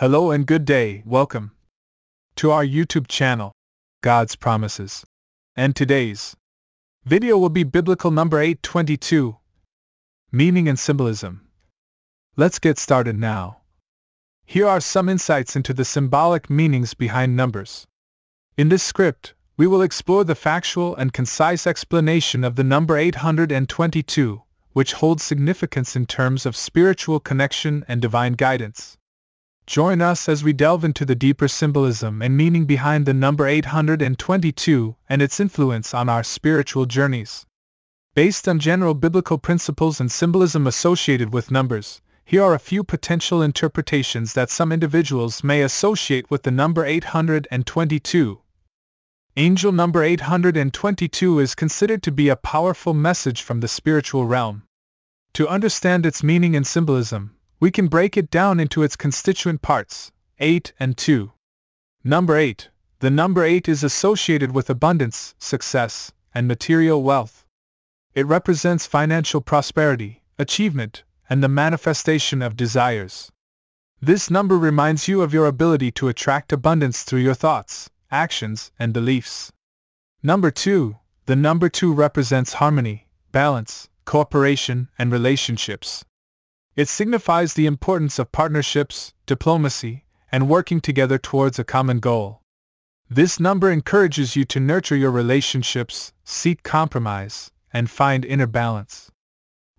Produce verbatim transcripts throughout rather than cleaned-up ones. Hello and good day, welcome to our YouTube channel, God's Promises. And today's video will be Biblical number eight twenty-two, Meaning and Symbolism. Let's get started now. Here are some insights into the symbolic meanings behind numbers. In this script, we will explore the factual and concise explanation of the number eight hundred twenty-two, which holds significance in terms of spiritual connection and divine guidance. Join us as we delve into the deeper symbolism and meaning behind the number eight hundred twenty-two and its influence on our spiritual journeys. Based on general biblical principles and symbolism associated with numbers, here are a few potential interpretations that some individuals may associate with the number eight hundred twenty-two. Angel number eight hundred twenty-two is considered to be a powerful message from the spiritual realm. To understand its meaning and symbolism, we can break it down into its constituent parts, eight and two. Number eight. The number eight is associated with abundance, success, and material wealth. It represents financial prosperity, achievement, and the manifestation of desires. This number reminds you of your ability to attract abundance through your thoughts, actions, and beliefs. Number two. The number two represents harmony, balance, cooperation, and relationships. It signifies the importance of partnerships, diplomacy, and working together towards a common goal. This number encourages you to nurture your relationships, seek compromise, and find inner balance.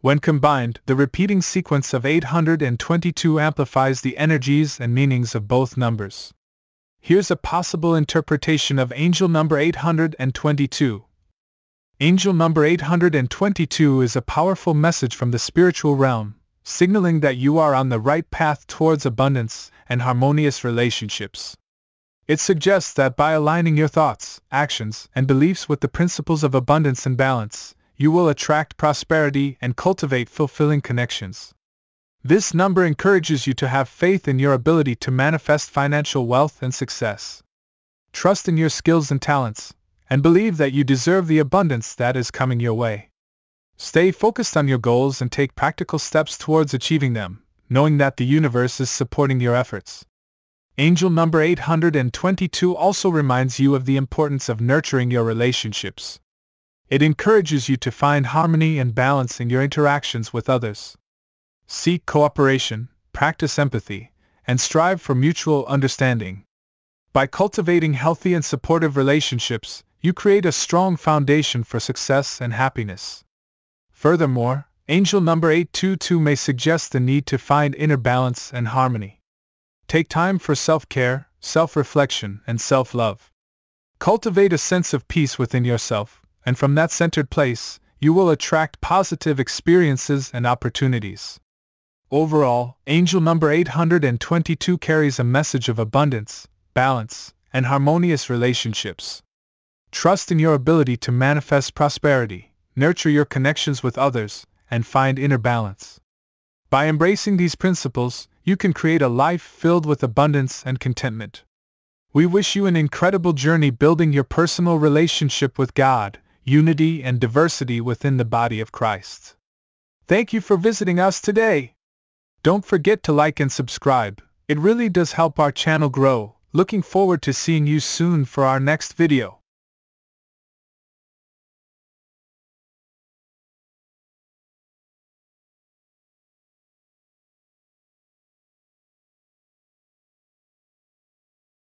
When combined, the repeating sequence of eight hundred twenty-two amplifies the energies and meanings of both numbers. Here's a possible interpretation of angel number eight hundred twenty-two. Angel number eight hundred twenty-two is a powerful message from the spiritual realm, signaling that you are on the right path towards abundance and harmonious relationships. It suggests that by aligning your thoughts, actions, and beliefs with the principles of abundance and balance, you will attract prosperity and cultivate fulfilling connections. This number encourages you to have faith in your ability to manifest financial wealth and success. Trust in your skills and talents, and believe that you deserve the abundance that is coming your way. Stay focused on your goals and take practical steps towards achieving them, knowing that the universe is supporting your efforts. Angel number eight hundred twenty-two also reminds you of the importance of nurturing your relationships. It encourages you to find harmony and balance in your interactions with others. Seek cooperation, practice empathy, and strive for mutual understanding. By cultivating healthy and supportive relationships, you create a strong foundation for success and happiness. Furthermore, angel number eight twenty-two may suggest the need to find inner balance and harmony. Take time for self-care, self-reflection, and self-love. Cultivate a sense of peace within yourself, and from that centered place, you will attract positive experiences and opportunities. Overall, angel number eight hundred twenty-two carries a message of abundance, balance, and harmonious relationships. Trust in your ability to manifest prosperity, nurture your connections with others, and find inner balance. By embracing these principles, you can create a life filled with abundance and contentment. We wish you an incredible journey building your personal relationship with God, unity and diversity within the body of Christ. Thank you for visiting us today. Don't forget to like and subscribe. It really does help our channel grow. Looking forward to seeing you soon for our next video.